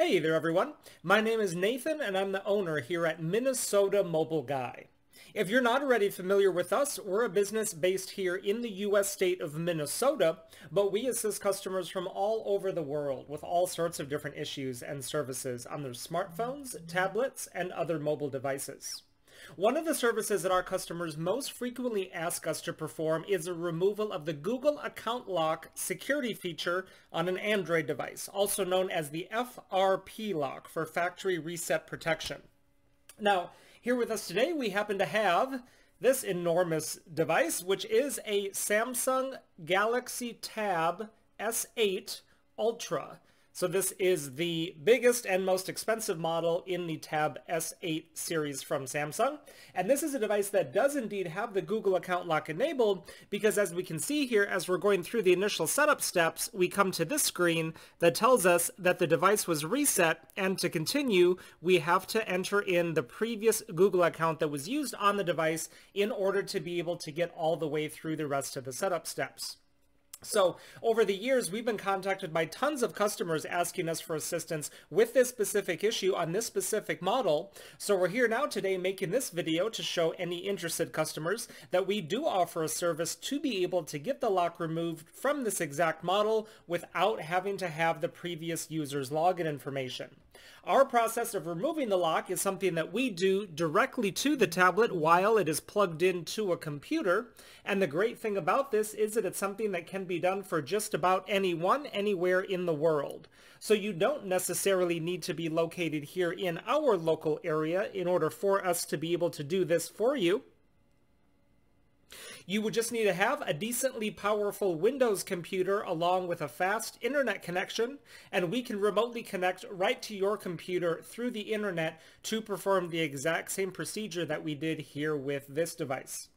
Hey there everyone, my name is Nathan and I'm the owner here at Minnesota Mobile Guy. If you're not already familiar with us, we're a business based here in the US state of Minnesota, but we assist customers from all over the world with all sorts of different issues and services on their smartphones, tablets, and other mobile devices. One of the services that our customers most frequently ask us to perform is the removal of the Google account lock security feature on an Android device, also known as the FRP lock for factory reset protection. Now, here with us today, we happen to have this enormous device, which is a Samsung Galaxy Tab S8 Ultra. So this is the biggest and most expensive model in the Tab S8 series from Samsung. And this is a device that does indeed have the Google account lock enabled, because as we can see here, as we're going through the initial setup steps, we come to this screen that tells us that the device was reset, and to continue, we have to enter in the previous Google account that was used on the device in order to be able to get all the way through the rest of the setup steps. So over the years, we've been contacted by tons of customers asking us for assistance with this specific issue on this specific model. So we're here now today making this video to show any interested customers that we do offer a service to be able to get the lock removed from this exact model without having to have the previous user's login information. Our process of removing the lock is something that we do directly to the tablet while it is plugged into a computer. And the great thing about this is that it's something that can be done for just about anyone, anywhere in the world. So you don't necessarily need to be located here in our local area in order for us to be able to do this for you. You would just need to have a decently powerful Windows computer along with a fast internet connection, and we can remotely connect right to your computer through the internet to perform the exact same procedure that we did here with this device.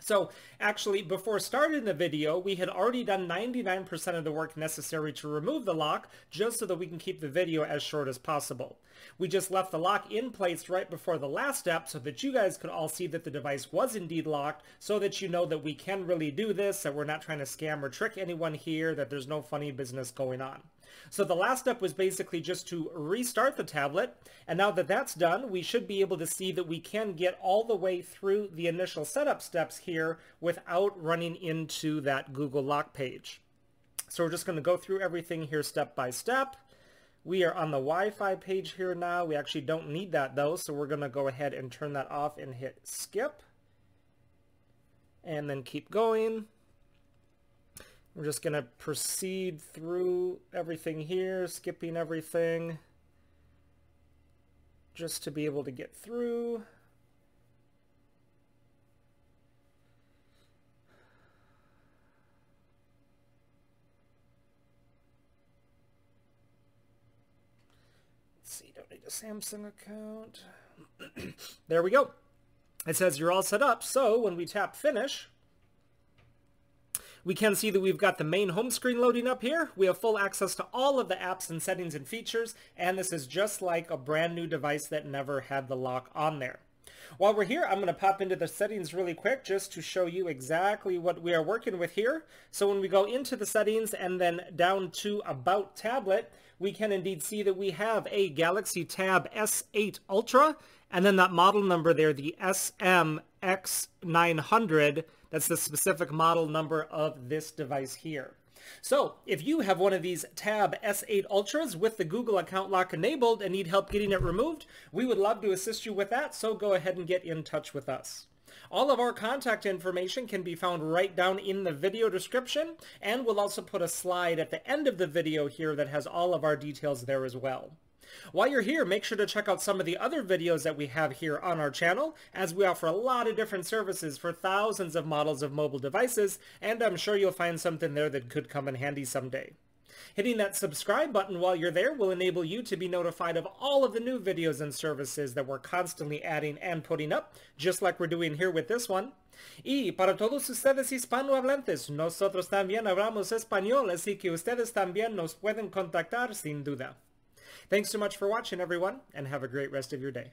So actually, before starting the video, we had already done 99% of the work necessary to remove the lock, just so that we can keep the video as short as possible. We just left the lock in place right before the last step so that you guys could all see that the device was indeed locked, so that you know that we can really do this, that we're not trying to scam or trick anyone here, that there's no funny business going on. So the last step was basically just to restart the tablet, and now that that's done, we should be able to see that we can get all the way through the initial setup steps here without running into that Google lock page. So we're just going to go through everything here step by step. We are on the Wi-Fi page here now. We actually don't need that though, so we're going to go ahead and turn that off and hit skip, and then keep going. We're just going to proceed through everything here, skipping everything just to be able to get through. Let's see, don't need a Samsung account. There we go. It says you're all set up. So when we tap finish, we can see that we've got the main home screen loading up here. We have full access to all of the apps and settings and features, and this is just like a brand new device that never had the lock on there. While we're here, I'm going to pop into the settings really quick just to show you exactly what we are working with here. So when we go into the settings and then down to About Tablet, we can indeed see that we have a Galaxy Tab S8 Ultra, and then that model number there, the SM-X900, that's the specific model number of this device here. So if you have one of these Tab S8 Ultras with the Google account lock enabled and need help getting it removed, we would love to assist you with that, so go ahead and get in touch with us. All of our contact information can be found right down in the video description, and we'll also put a slide at the end of the video here that has all of our details there as well. While you're here, make sure to check out some of the other videos that we have here on our channel, as we offer a lot of different services for thousands of models of mobile devices, and I'm sure you'll find something there that could come in handy someday. Hitting that subscribe button while you're there will enable you to be notified of all of the new videos and services that we're constantly adding and putting up, just like we're doing here with this one. Y para todos ustedes hispanohablantes, nosotros también hablamos español, así que ustedes también nos pueden contactar sin duda. Thanks so much for watching, everyone, and have a great rest of your day.